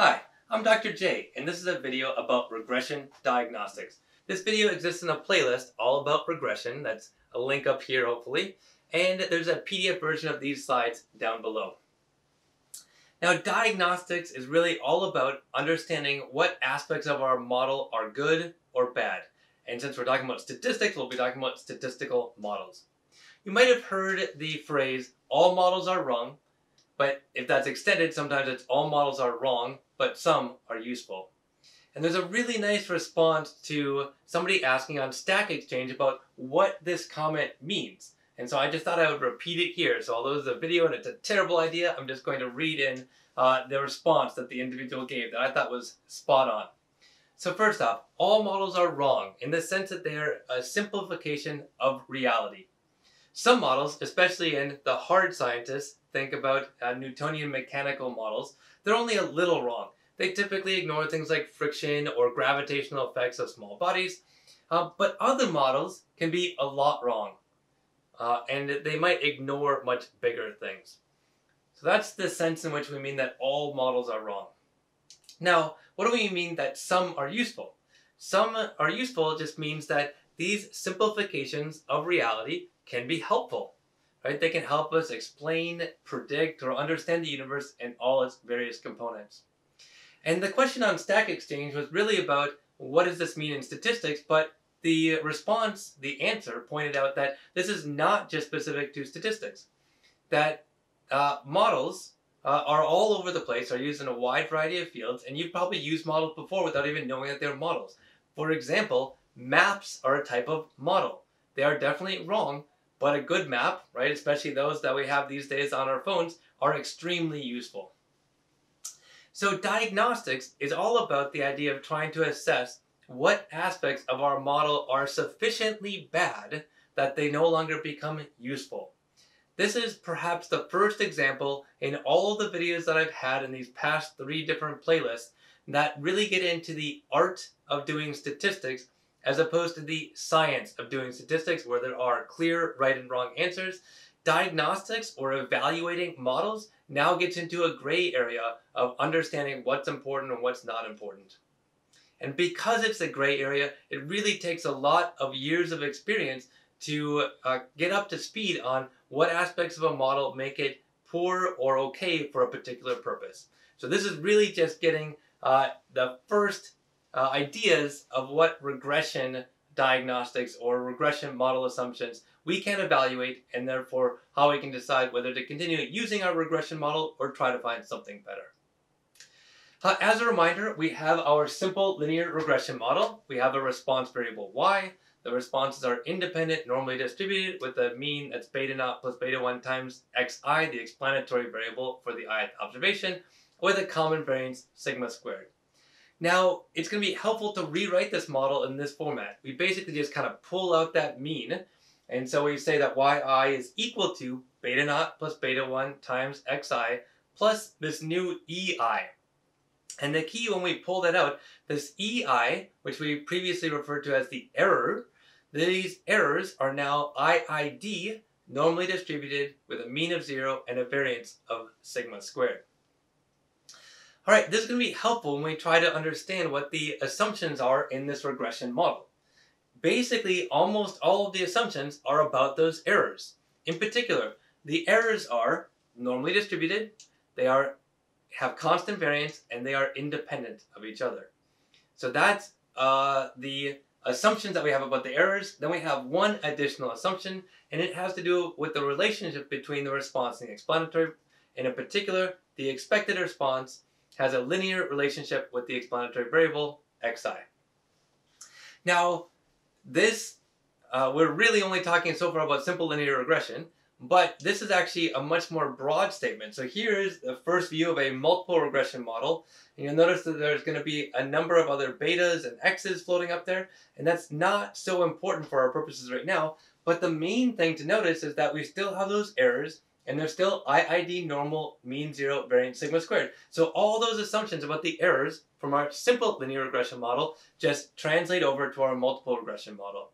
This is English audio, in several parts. Hi, I'm Dr. J, and this is a video about regression diagnostics. This video exists in a playlist all about regression. That's a link up here, hopefully. And there's a PDF version of these slides down below. Now, diagnostics is really all about understanding what aspects of our model are good or bad. And since we're talking about statistics, we'll be talking about statistical models. You might have heard the phrase, all models are wrong, but if that's extended, sometimes it's all models are wrong, but some are useful. And there's a really nice response to somebody asking on Stack Exchange about what this comment means. And so I just thought I would repeat it here. So although this is a video and it's a terrible idea, I'm just going to read in the response that the individual gave that I thought was spot on. So first off, all models are wrong in the sense that they're a simplification of reality. Some models, especially in the hard scientists, think about Newtonian mechanical models, they're only a little wrong. They typically ignore things like friction or gravitational effects of small bodies, but other models can be a lot wrong. And they might ignore much bigger things. So that's the sense in which we mean that all models are wrong. Now, what do we mean that some are useful? Some are useful just means that these simplifications of reality can be helpful, right? They can help us explain, predict, or understand the universe and all its various components. And the question on Stack Exchange was really about what does this mean in statistics, but the response, the answer, pointed out that this is not just specific to statistics, that models are all over the place, are used in a wide variety of fields, and you've probably used models before without even knowing that they're models. For example, maps are a type of model. They are definitely wrong, but a good map, right, especially those that we have these days on our phones, are extremely useful. So diagnostics is all about the idea of trying to assess what aspects of our model are sufficiently bad that they no longer become useful. This is perhaps the first example in all of the videos that I've had in these past three different playlists that really get into the art of doing statistics as opposed to the science of doing statistics, where there are clear right and wrong answers. Diagnostics, or evaluating models, now gets into a gray area of understanding what's important and what's not important. And because it's a gray area, it really takes a lot of years of experience to get up to speed on what aspects of a model make it poor or okay for a particular purpose. So this is really just getting the first ideas of what regression diagnostics or regression model assumptions we can evaluate, and therefore how we can decide whether to continue using our regression model or try to find something better. As a reminder, we have our simple linear regression model. We have a response variable y. The responses are independent, normally distributed, with a mean that's beta naught plus beta 1 times xi, the explanatory variable for the ith observation, with a common variance sigma squared. Now, it's going to be helpful to rewrite this model in this format. We basically just kind of pull out that mean, and so we say that yi is equal to beta naught plus beta 1 times xi plus this new ei. And the key when we pull that out, this EI, which we previously referred to as the error, these errors are now IID, normally distributed, with a mean of 0 and a variance of sigma squared. All right, this is going to be helpful when we try to understand what the assumptions are in this regression model. Basically, almost all of the assumptions are about those errors. In particular, the errors are normally distributed, they have constant variance, and they are independent of each other. So that's the assumptions that we have about the errors. Then we have one additional assumption, and it has to do with the relationship between the response and the explanatory. And in particular, the expected response has a linear relationship with the explanatory variable xi. Now, this, we're really only talking so far about simple linear regression, but this is actually a much more broad statement. So here is the first view of a multiple regression model. And you'll notice that there's going to be a number of other betas and x's floating up there. And that's not so important for our purposes right now. But the main thing to notice is that we still have those errors. And they're still IID, normal, mean 0, variance sigma squared. So all those assumptions about the errors from our simple linear regression model just translate over to our multiple regression model.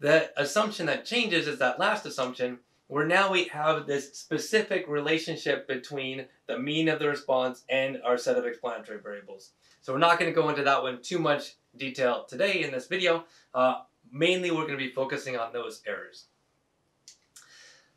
The assumption that changes is that last assumption, where now we have this specific relationship between the mean of the response and our set of explanatory variables. So we're not going to go into that one too much detail today in this video. Mainly we're going to be focusing on those errors.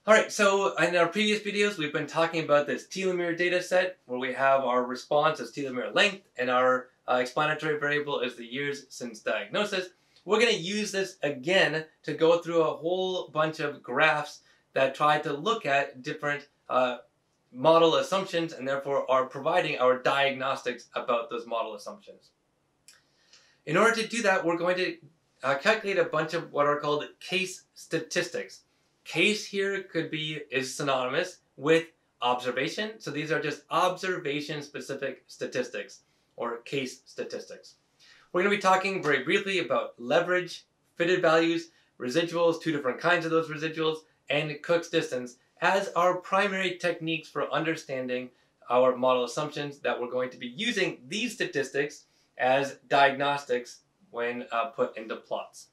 Alright, so in our previous videos we've been talking about this telomere data set where we have our response as telomere length and our explanatory variable is the years since diagnosis. We're going to use this again to go through a whole bunch of graphs that try to look at different model assumptions and therefore are providing our diagnostics about those model assumptions. In order to do that, we're going to calculate a bunch of what are called case statistics. Case here could be is synonymous with observation, so these are just observation-specific statistics or case statistics. We're going to be talking very briefly about leverage, fitted values, residuals, two different kinds of those residuals, and Cook's distance as our primary techniques for understanding our model assumptions that we're going to be using these statistics as diagnostics when put into plots.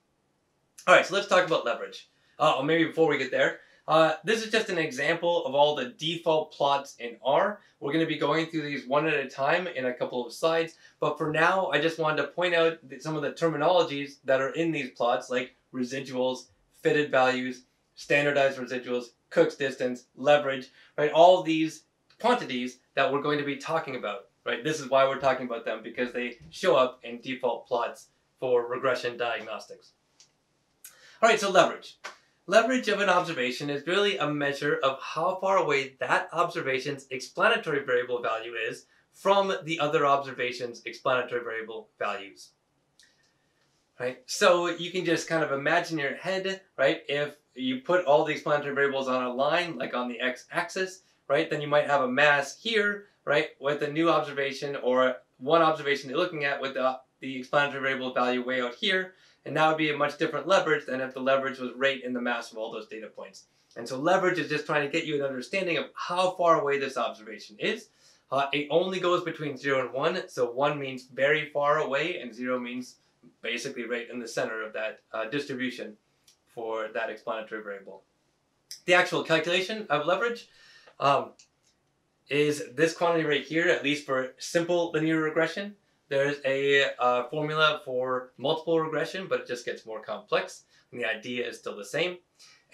All right, so let's talk about leverage. Or maybe before we get there, this is just an example of all the default plots in R. We're going to be going through these one at a time in a couple of slides, but for now I just wanted to point out some of the terminologies that are in these plots, like residuals, fitted values, standardized residuals, Cook's distance, leverage, right? All these quantities that we're going to be talking about, right? This is why we're talking about them, because they show up in default plots for regression diagnostics. All right, so leverage. Leverage of an observation is really a measure of how far away that observation's explanatory variable value is from the other observation's explanatory variable values, right? So you can just kind of imagine in your head, right? If you put all the explanatory variables on a line, like on the x-axis, right? Then you might have a mass here, right? With a new observation or one observation you're looking at with the explanatory variable value way out here. And that would be a much different leverage than if the leverage was right in the mass of all those data points. And so leverage is just trying to get you an understanding of how far away this observation is. It only goes between 0 and 1, so 1 means very far away, and 0 means basically right in the center of that distribution for that explanatory variable. The actual calculation of leverage is this quantity right here, at least for simple linear regression. There's a formula for multiple regression, but it just gets more complex, and the idea is still the same.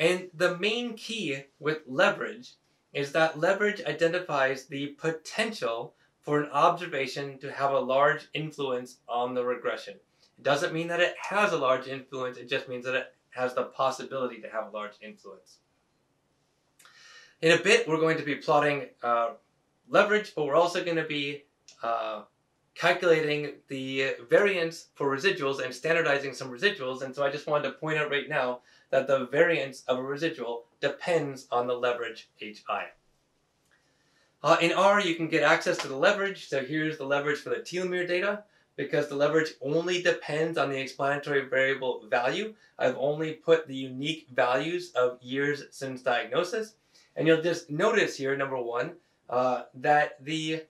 And the main key with leverage is that leverage identifies the potential for an observation to have a large influence on the regression. It doesn't mean that it has a large influence, it just means that it has the possibility to have a large influence. In a bit, we're going to be plotting leverage, but we're also going to be calculating the variance for residuals and standardizing some residuals, and so I just wanted to point out right now that the variance of a residual depends on the leverage HI. In R, you can get access to the leverage, so here's the leverage for the telomere data. Because the leverage only depends on the explanatory variable value, I've only put the unique values of years since diagnosis. And you'll just notice here, number one, that the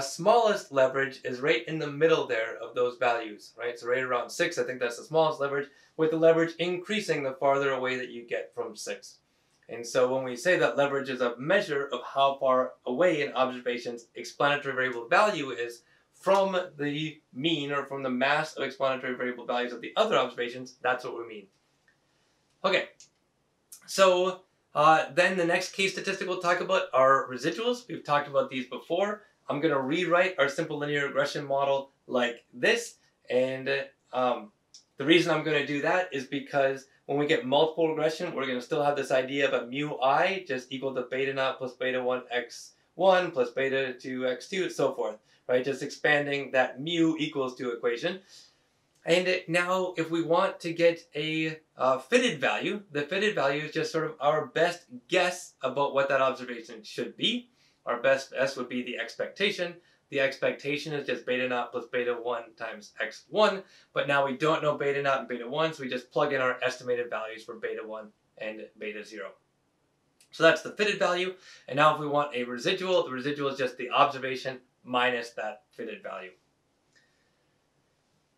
smallest leverage is right in the middle there of those values, right? So right around 6, I think that's the smallest leverage, with the leverage increasing the farther away that you get from 6. And so when we say that leverage is a measure of how far away an observation's explanatory variable value is from the mean or from the mass of explanatory variable values of the other observations, that's what we mean. Okay, so then the next case statistic we'll talk about are residuals. We've talked about these before. I'm going to rewrite our simple linear regression model like this, and the reason I'm going to do that is because when we get multiple regression, we're going to still have this idea of a mu I just equal to beta naught plus beta 1 x1 plus beta 2 x2 and so forth. Right, just expanding that mu equals to equation. And now if we want to get a fitted value, the fitted value is just sort of our best guess about what that observation should be. Our best guess would be the expectation. The expectation is just beta naught plus beta 1 times x1, but now we don't know beta naught and beta 1, so we just plug in our estimated values for beta 1 and beta 0. So that's the fitted value, and now if we want a residual, the residual is just the observation minus that fitted value.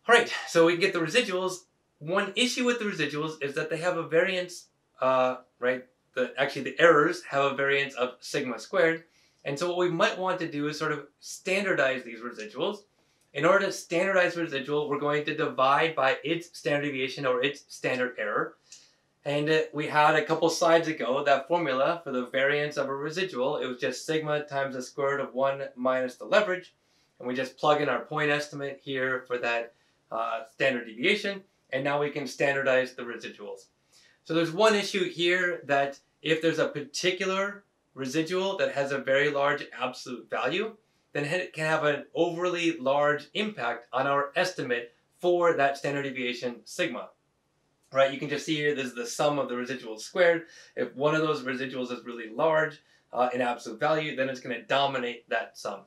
All right, so we can get the residuals. One issue with the residuals is that they have a variance, right? the errors have a variance of sigma squared. And so what we might want to do is sort of standardize these residuals. In order to standardize residual, we're going to divide by its standard deviation or its standard error. And we had a couple slides ago that formula for the variance of a residual. It was just sigma times the square root of 1 minus the leverage. And we just plug in our point estimate here for that standard deviation. And now we can standardize the residuals. So there's one issue here that if there's a particular residual that has a very large absolute value, then it can have an overly large impact on our estimate for that standard deviation sigma. Right, you can just see here, this is the sum of the residuals squared. If one of those residuals is really large in absolute value, then it's going to dominate that sum.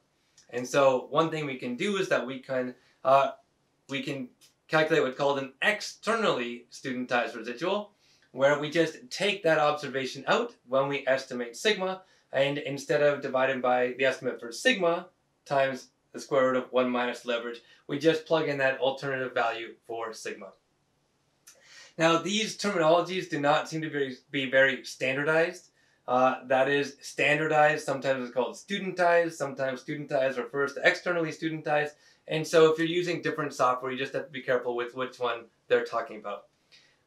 And so one thing we can do is that we can calculate what's called an externally studentized residual, where we just take that observation out when we estimate sigma, and instead of dividing by the estimate for sigma times the square root of 1 minus leverage, we just plug in that alternative value for sigma. Now, these terminologies do not seem to be very standardized. That is, standardized sometimes it's called studentized, sometimes studentized refers to externally studentized, and so if you're using different software, you just have to be careful with which one they're talking about.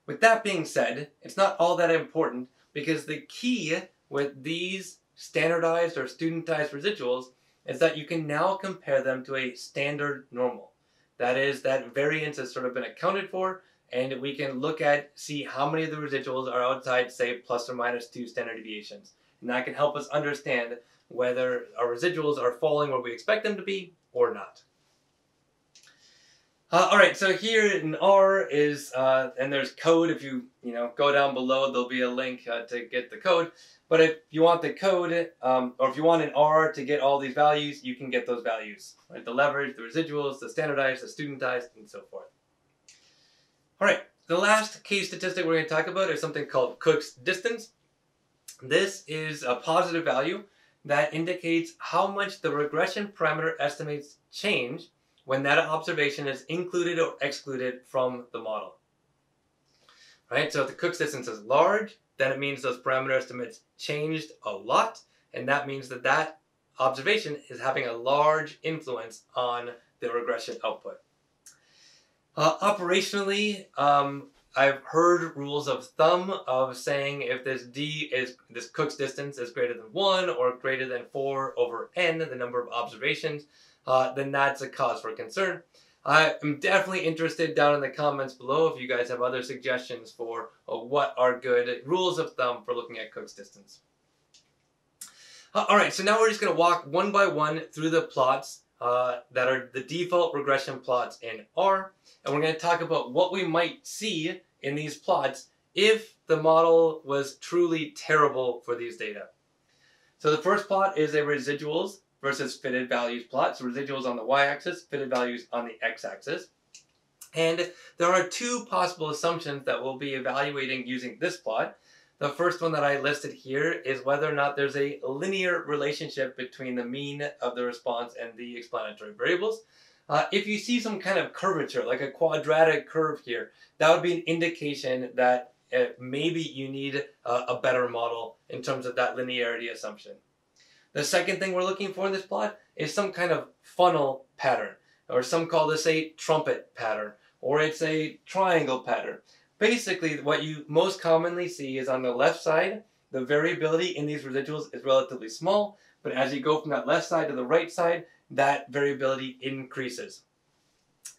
With that being said, it's not all that important, because the key with these standardized or studentized residuals is that you can now compare them to a standard normal. That is, that variance has sort of been accounted for, and we can look at, see how many of the residuals are outside, say, plus or minus 2 standard deviations. And that can help us understand whether our residuals are falling where we expect them to be or not. Alright, so here in R is, and there's code. If you go down below, there'll be a link to get the code. But if you want the code, or if you want an R to get all these values, you can get those values. Right? The leverage, the residuals, the standardized, the studentized, and so forth. Alright, the last key statistic we're going to talk about is something called Cook's Distance. This is a positive value that indicates how much the regression parameter estimates change when that observation is included or excluded from the model. Right, so if the Cook's Distance is large, then it means those parameter estimates changed a lot, and that means that that observation is having a large influence on the regression output. Operationally, I've heard rules of thumb of saying if this Cook's distance is greater than 1 or greater than 4/n, the number of observations, then that's a cause for concern. I am definitely interested down in the comments below if you guys have other suggestions for what are good rules of thumb for looking at Cook's distance. Alright, so now we're just going to walk one by one through the plots that are the default regression plots in R. And we're going to talk about what we might see in these plots if the model was truly terrible for these data. So the first plot is a residuals versus fitted values plot. So residuals on the y-axis, fitted values on the x-axis. And there are two possible assumptions that we'll be evaluating using this plot. The first one that I listed here is whether or not there's a linear relationship between the mean of the response and the explanatory variables. If you see some kind of curvature, like a quadratic curve here, that would be an indication that maybe you need a better model in terms of that linearity assumption. The second thing we're looking for in this plot is some kind of funnel pattern, or some call this a trumpet pattern, or it's a triangle pattern. Basically, what you most commonly see is on the left side, the variability in these residuals is relatively small, but as you go from that left side to the right side, that variability increases.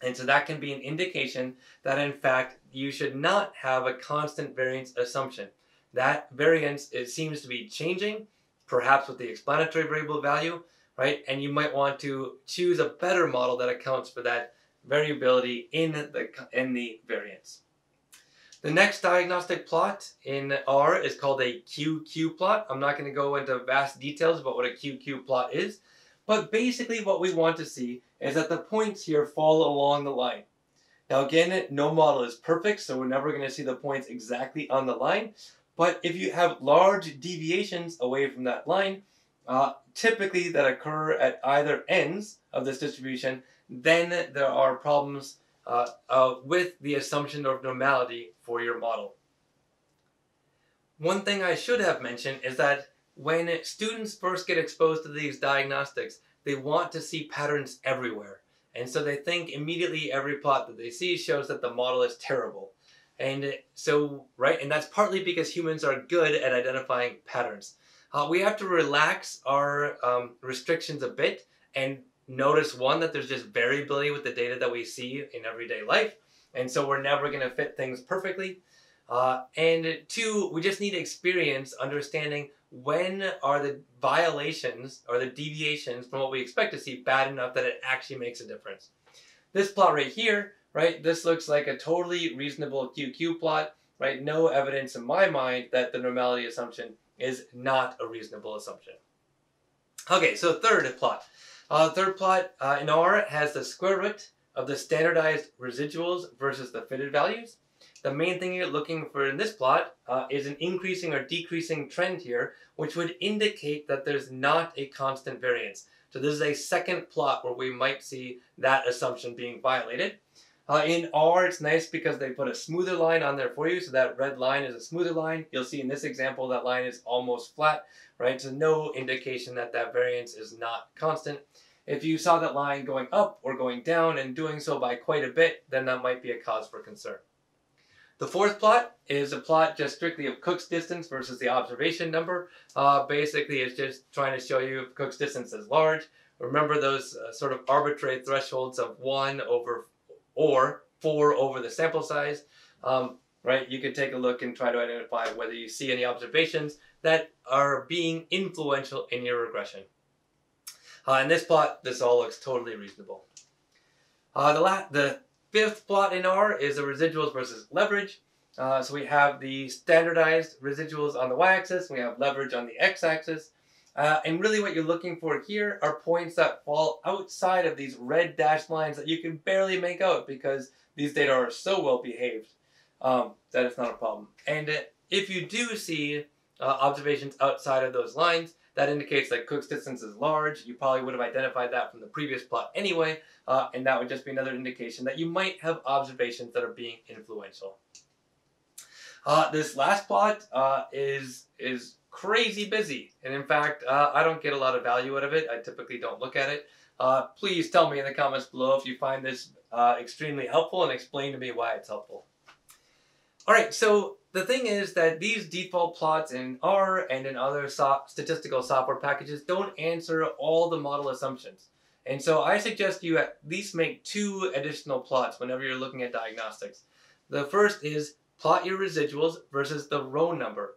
And so that can be an indication that, in fact, you should not have a constant variance assumption. That variance, it seems to be changing, perhaps with the explanatory variable value, right? And you might want to choose a better model that accounts for that variability in the variance. The next diagnostic plot in R is called a QQ plot. I'm not going to go into vast details about what a QQ plot is, but basically what we want to see is that the points here fall along the line. Now again, no model is perfect, so we're never going to see the points exactly on the line, but if you have large deviations away from that line, typically that occur at either ends of this distribution, then there are problems with the assumption of normality for your model. One thing I should have mentioned is that when students first get exposed to these diagnostics, they want to see patterns everywhere. And so they think immediately every plot that they see shows that the model is terrible. And so, right, and that's partly because humans are good at identifying patterns. We have to relax our restrictions a bit and notice, one, that there's just variability with the data that we see in everyday life. And so we're never going to fit things perfectly. And two, we just need experience understanding when are the violations or the deviations from what we expect to see bad enough that it actually makes a difference. This plot right here, right, this looks like a totally reasonable QQ plot, right? No evidence in my mind that the normality assumption is not a reasonable assumption. Okay, so third plot. Third plot in R has the square root of the standardized residuals versus the fitted values. The main thing you're looking for in this plot is an increasing or decreasing trend here, which would indicate that there's not a constant variance. So this is a second plot where we might see that assumption being violated. In R, it's nice because they put a smoother line on there for you, so that red line is a smoother line. You'll see in this example that line is almost flat, right? So no indication that that variance is not constant. If you saw that line going up or going down and doing so by quite a bit, then that might be a cause for concern. The fourth plot is a plot just strictly of Cook's distance versus the observation number. Basically, it's just trying to show you if Cook's distance is large. Remember those sort of arbitrary thresholds of 1 over or 4 over the sample size, right? You could take a look and try to identify whether you see any observations that are being influential in your regression. In this plot, this all looks totally reasonable. The fifth plot in R is the residuals versus leverage. So we have the standardized residuals on the y-axis, we have leverage on the x-axis. And really what you're looking for here are points that fall outside of these red dashed lines that you can barely make out because these data are so well behaved that it's not a problem. And if you do see observations outside of those lines, that indicates that Cook's distance is large. You probably would have identified that from the previous plot anyway, and that would just be another indication that you might have observations that are being influential. This last plot is crazy busy, and in fact, I don't get a lot of value out of it. I typically don't look at it. Please tell me in the comments below if you find this extremely helpful and explain to me why it's helpful. All right, so the thing is that these default plots in R and in other statistical software packages don't answer all the model assumptions. And so I suggest you at least make two additional plots whenever you're looking at diagnostics. The first is plot your residuals versus the row number.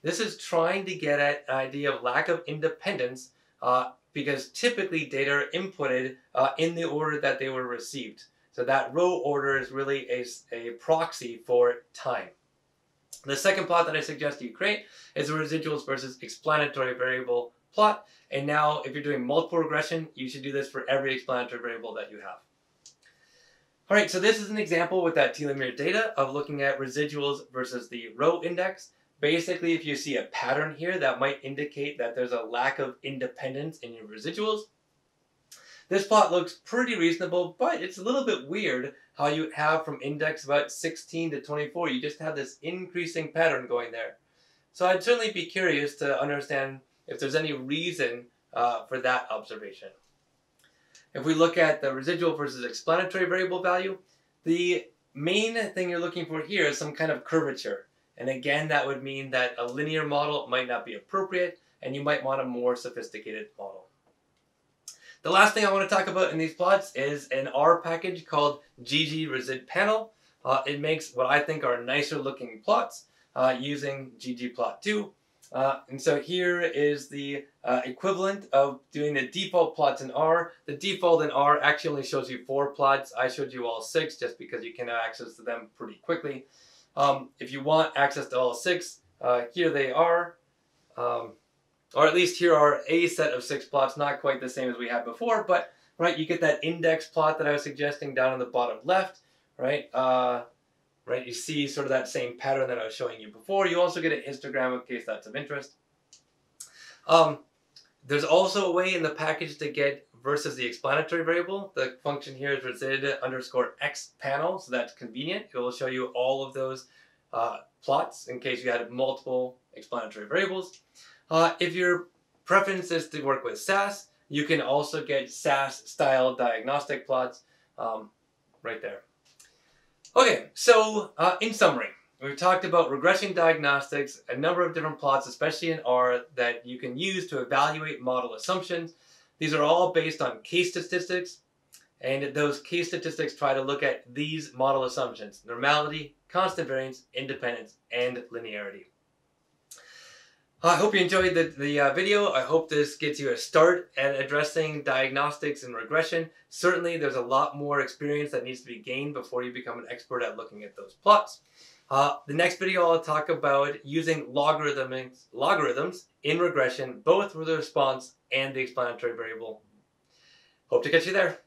This is trying to get at an idea of lack of independence because typically data are inputted in the order that they were received. So that row order is really a proxy for time. The second plot that I suggest you create is a residuals versus explanatory variable plot. And now if you're doing multiple regression, you should do this for every explanatory variable that you have. All right, so this is an example with that telomere data of looking at residuals versus the row index. Basically, if you see a pattern here, that might indicate that there's a lack of independence in your residuals. This plot looks pretty reasonable, but it's a little bit weird how you have from index about 16 to 24, you just have this increasing pattern going there. So I'd certainly be curious to understand if there's any reason for that observation. If we look at the residual versus explanatory variable value, the main thing you're looking for here is some kind of curvature. And again, that would mean that a linear model might not be appropriate, and you might want a more sophisticated model. The last thing I want to talk about in these plots is an R package called ggResidpanel. It makes what I think are nicer looking plots using ggplot2. And so here is the equivalent of doing the default plots in R. The default in R actually only shows you 4 plots. I showed you all 6 just because you can have access to them pretty quickly. If you want access to all 6, here they are. Or at least here are a set of 6 plots, not quite the same as we had before, but right, you get that index plot that I was suggesting down on the bottom left, right? You see sort of that same pattern that I was showing you before. You also get a histogram in case that's of interest. There's also a way in the package to get versus the explanatory variable. The function here is resid underscore x panel, so that's convenient. It will show you all of those plots in case you had multiple explanatory variables. If your preference is to work with SAS, you can also get SAS-style diagnostic plots right there. Okay, so in summary, we've talked about regression diagnostics, a number of different plots, especially in R, that you can use to evaluate model assumptions. These are all based on case statistics, and those case statistics try to look at these model assumptions: normality, constant variance, independence, and linearity. I hope you enjoyed the video. I hope this gets you a start at addressing diagnostics and regression. Certainly, there's a lot more experience that needs to be gained before you become an expert at looking at those plots. The next video, I'll talk about using logarithms in regression, both with the response and the explanatory variable. Hope to catch you there.